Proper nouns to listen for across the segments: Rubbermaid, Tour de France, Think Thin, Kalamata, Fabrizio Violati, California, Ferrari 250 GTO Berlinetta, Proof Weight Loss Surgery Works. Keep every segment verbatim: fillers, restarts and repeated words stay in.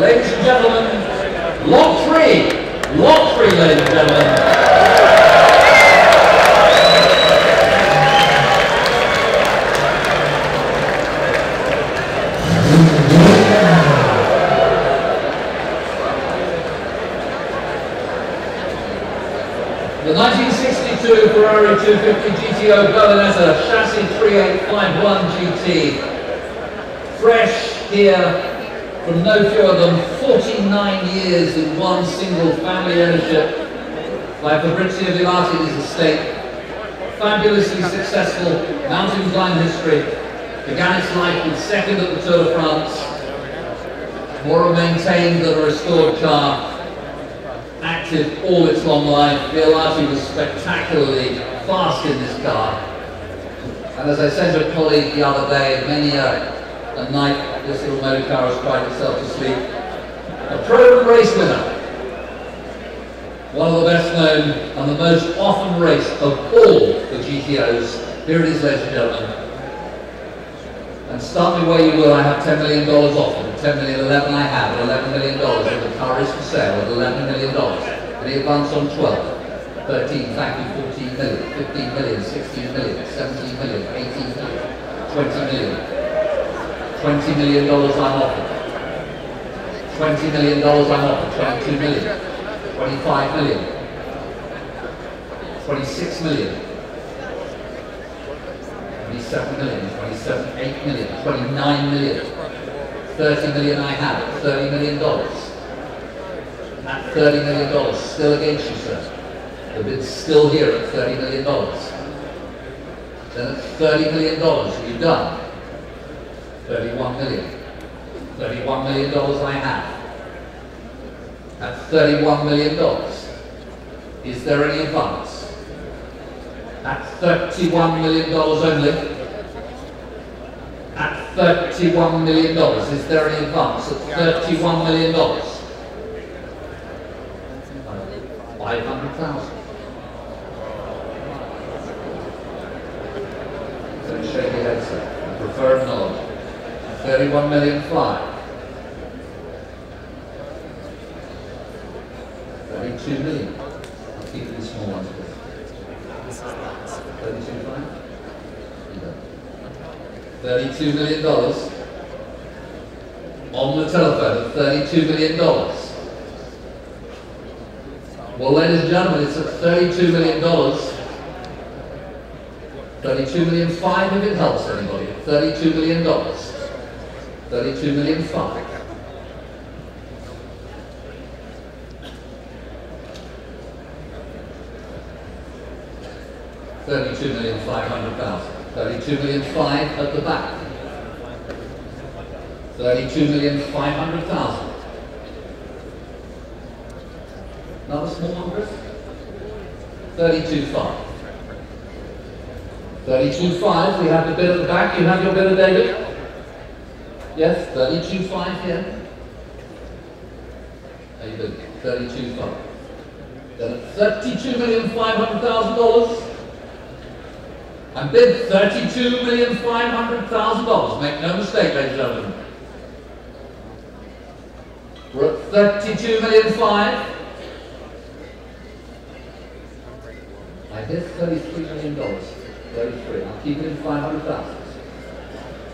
ladies and gentlemen, lot three, lot three, ladies and gentlemen. The nineteen sixty-two Ferrari two fifty G T O Berlinetta chassis three eight five one G T, fresh here from no fewer than forty-nine years in one single family ownership by Fabrizio Violati and his estate. Fabulously successful mountain climb history. Began its life with second at the Tour de France. More maintained than a restored car. Active all its long life. Violati was spectacularly fast in this car. And as I said to a colleague the other day, many a at night, this little motor car has cried itself to sleep. A proven race winner. One of the best known and the most often raced of all the G T Os. Here it is, ladies and gentlemen. And start me where you will, I have ten million dollars offered. ten million dollars, eleven I have, and eleven million dollars. And the car is for sale at eleven million dollars. Any advance on twelve? thirteen, thank you, fourteen million, fifteen million, sixteen million, seventeen million, eighteen million, twenty million. twenty million dollars I'm offered. twenty million dollars I'm offered. twenty-two million dollars. twenty-five million dollars. twenty-six million dollars. twenty-seven million dollars. twenty-seven, eight million dollars. twenty-nine million dollars. thirty million dollars I have. thirty million dollars. That thirty million dollars still against you, sir. The bid's still here at thirty million dollars. Then at thirty million dollars, you're done. thirty-one million dollars. thirty-one million dollars I have. At thirty-one million dollars. Is there any advance? At thirty-one million dollars only. At thirty-one million dollars. Is there any advance? At thirty-one million dollars. five hundred thousand dollars. Don't shake your head, sir. I prefer a nod. thirty-one million five. thirty-two million. I'll keep these small ones. thirty-two five? thirty-two million dollars. On the telephone, thirty-two million dollars. Well, ladies and gentlemen, it's at thirty-two million dollars. thirty-two million five if it helps anybody. thirty-two million dollars. thirty-two million five. thirty-two million five hundred thousand. thirty-two million five at the back. thirty-two million five hundred thousand. Another small number. thirty-two five. thirty-two five. We have the bid at the back. You have your bid, David. Yes, thirty-two five here. How you doing? thirty-two five. Then at thirty-two million five hundred thousand dollars. And bid thirty-two million five hundred thousand dollars. Make no mistake, ladies and gentlemen. We're at thirty-two million five. I bid thirty-three million dollars. thirty-three. I'll keep it in five hundred thousand dollars.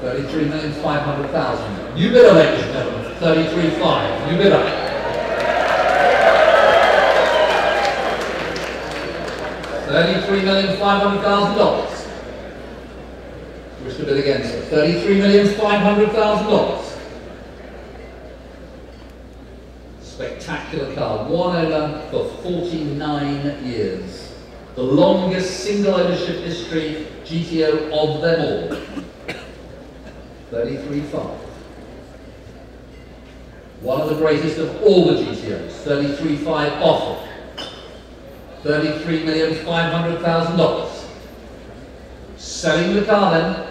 thirty-three million five hundred thousand. You bid up, ladies and gentlemen. thirty-three five. You bid up. thirty-three million five hundred thousand dollars. Wish to bid again, sir. thirty-three million five hundred thousand dollars. Spectacular car. One owner for forty-nine years. The longest single ownership history G T O of them all. thirty-three five. One of the greatest of all the G T Os. thirty-three five offered. thirty-three million five hundred thousand dollars. Selling the car then.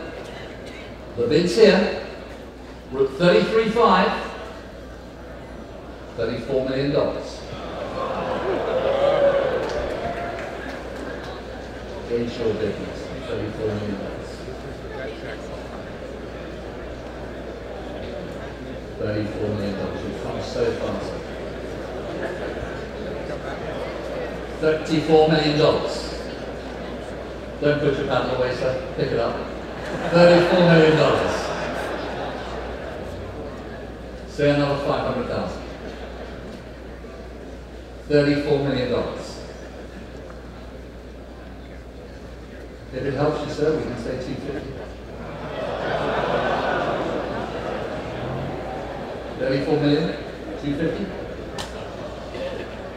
The bid's here. We're at thirty-three five. thirty-four million dollars. Inshore business. thirty-four million dollars. thirty-four million dollars. You've come so fast. thirty-four million dollars. Don't put your paddle away, sir. Pick it up. thirty-four million dollars. Say another five hundred thousand dollars. thirty-four million dollars. If it helps you, sir, we can say two fifty. thirty-four million, two fifty?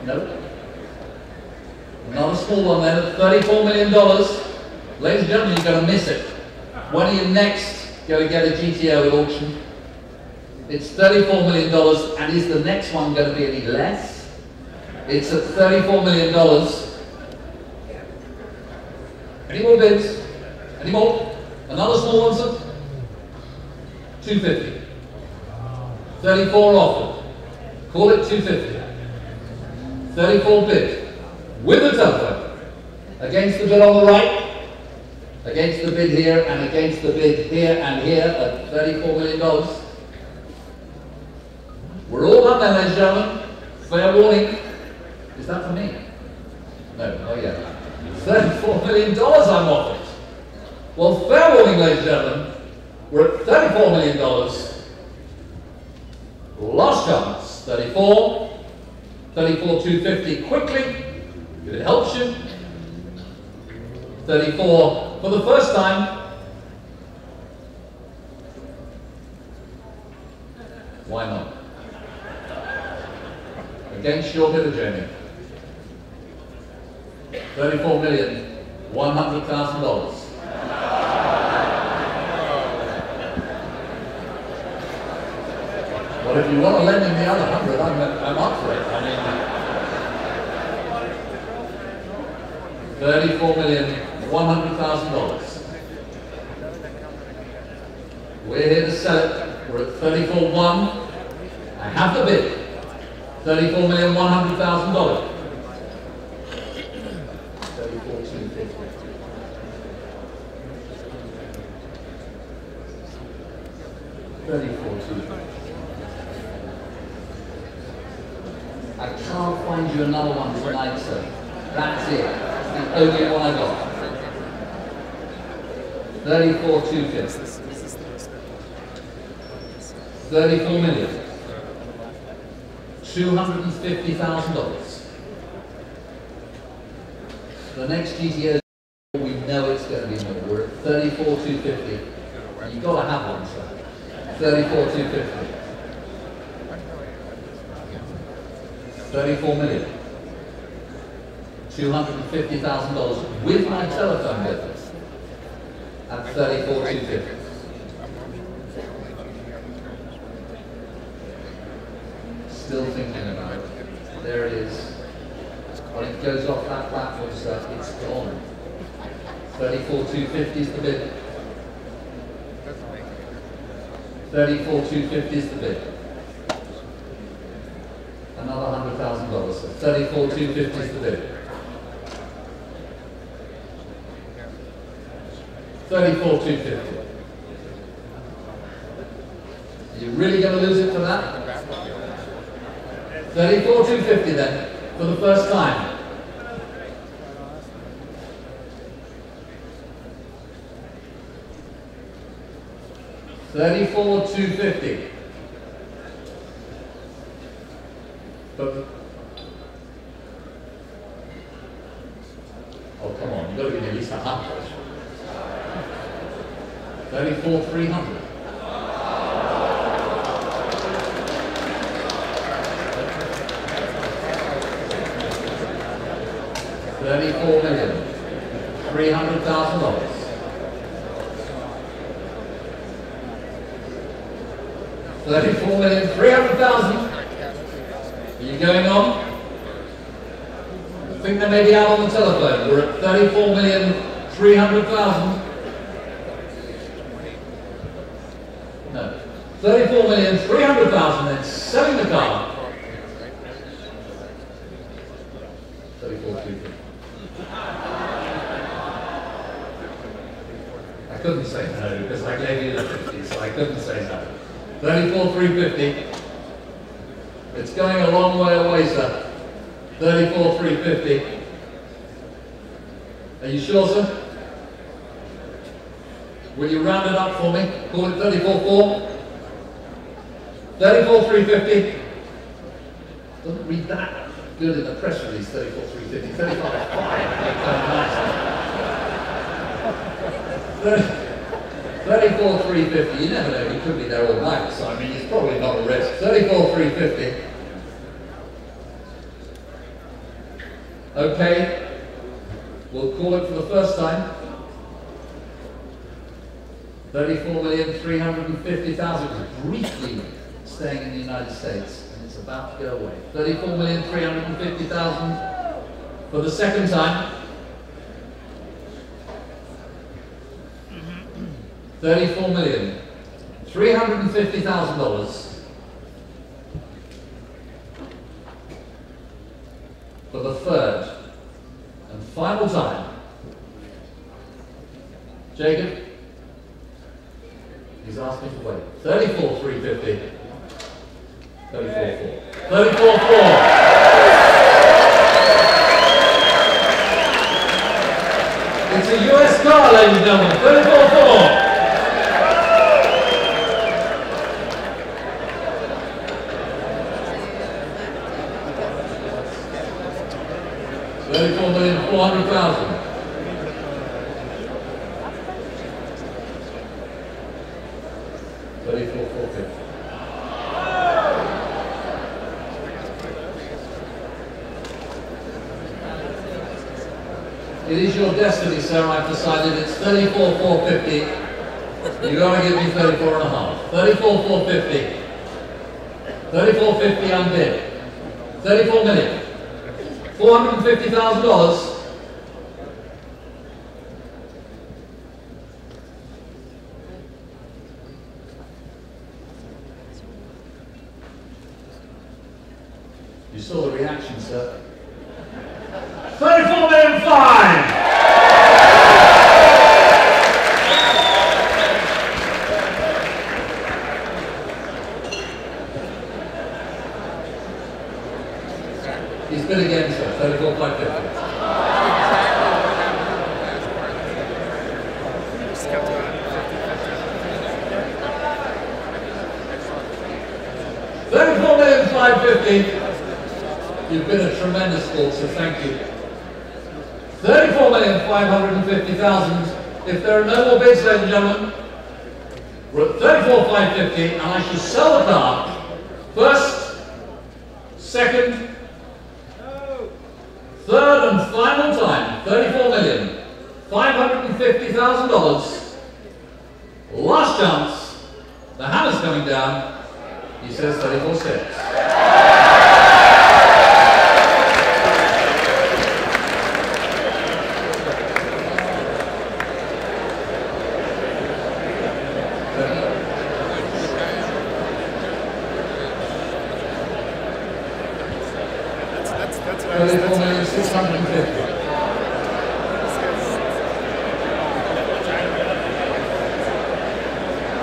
No? Not a small one then, thirty-four million dollars. Ladies and gentlemen, you're going to miss it. When are you next going to get a G T O at auction? It's thirty-four million dollars, and is the next one going to be any less? It's at thirty-four million dollars. Any more bids? Any more? Another small one, sir? two fifty. thirty-four offered. Call it two fifty. thirty-four bid. With the telephone. Against the bid on the right. Against the bid here and against the bid here and here at thirty-four million dollars. We're all up there, ladies and gentlemen. Fair warning. Is that for me? No. Oh, yeah. thirty-four million dollars I'm offered. Well, fair warning, ladies and gentlemen, we're at thirty-four million dollars. Last chance, thirty-four, thirty-four, two fifty quickly, if it helps you. thirty-four for the first time. Why not? Against your bidder, Jamie. thirty-four million, one hundred thousand dollars. Well, if you want to lend me the other hundred, I'm, I'm up for it. I mean, thirty-four million, one hundred thousand dollars. We're here to sell it. We're at thirty-four one. I have the bid. thirty-four million, one hundred thousand dollars. I can't find you another one tonight, sir. That's it. That's the only one I got. thirty-four, two fifty. thirty-four million, two hundred fifty thousand dollars. The next G T O, we know it's going to be more. We're at thirty-four, two fifty. You've got to have one, sir. thirty-four, two fifty. thirty-four million, two hundred fifty thousand dollars with my telephone business at thirty-four, two fifty. Still thinking about it. There it is. When it goes off that platform, sir, it's gone. thirty-four, two fifty is the bid. thirty-four, two fifty is the bid. Another hundred thousand dollars. Thirty-four two fifty is the bid. Thirty-four two fifty. Are you really going to lose it for that? Thirty-four two fifty then, for the first time. Thirty-four two fifty. But, oh come on, you've got to give me at least a hundred. Thirty-four three hundred. Thirty-four million, three hundred thousand dollars. Thirty-four million, three hundred thousand. Are you going on? I think they may be out on the telephone. We're at thirty-four million, three hundred thousand. No. thirty-four million, three hundred thousand, then selling the car. thirty-four, two fifty. I couldn't say no, because I gave you the fifty, so I couldn't say no. thirty-four three fifty. It's going a long way away, sir. thirty-four three fifty. Are you sure, sir? Will you round it up for me? Call it thirty-four four. thirty-four three fifty. Doesn't read that good in the press release, thirty-four three fifty. thirty-five five. thirty-four three fifty, you never know, you could be there all night, so I mean it's probably not a risk. thirty-four three fifty. Okay, we'll call it for the first time. thirty-four million three hundred fifty thousand, briefly staying in the United States, and it's about to go away. thirty-four million three hundred fifty thousand for the second time. thirty-four million three hundred fifty thousand dollars for the third and final time. Jacob, he's asked me to wait. thirty-four three fifty. thirty-four four. thirty-four four. It's a U S car, ladies and gentlemen. thirty-four four. thirty-four million four hundred thousand. thirty-four four fifty. It is your destiny, sir. I've decided it's thirty-four four fifty. You gotta give me thirty-four and a half. thirty-four four fifty. thirty-four fifty unbid. thirty-four million. Four hundred and fifty thousand dollars. You saw the reaction, sir. Thirty-four million five. He's bid again, sir. thirty-four five fifty. thirty-four million five fifty. You've been a tremendous sport, so thank you. thirty-four million five hundred fifty thousand. If there are no more bids, ladies and gentlemen, we're at thirty-four five fifty, and I should sell the car. First, second, third and final time, thirty-four million five hundred fifty thousand dollars. Last chance. The hammer's coming down. He says thirty-four six. I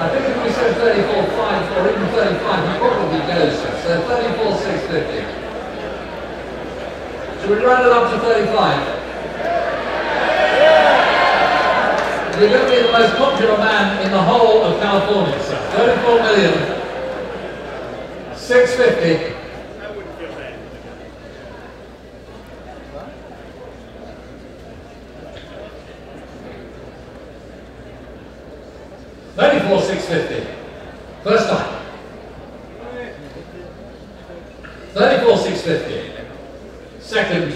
think if we said thirty-four five or even thirty-five, he probably goes. So thirty-four six fifty. Should we round it up to thirty-five? You're going to be the most popular man in the whole of California, sir. thirty-four million six fifty. thirty-four six fifty. First time. thirty-four six fifty. Second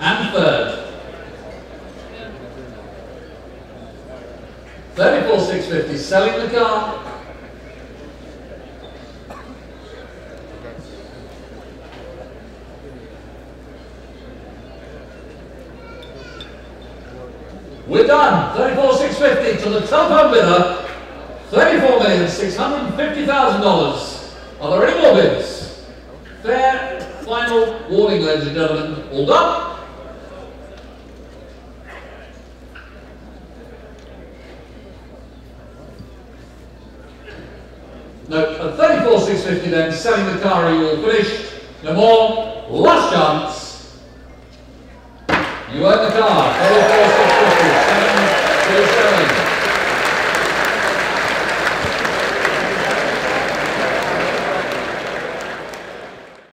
and third. thirty-four six fifty. Selling the car. We're done. thirty-four six fifty to the top home bidder. thirty-four million six hundred fifty thousand dollars. Are there any more bids? Fair final warning, ladies and gentlemen. All done. Now, at thirty-four six fifty then, setting the car, he will finish. No more, last chance. You earn the car.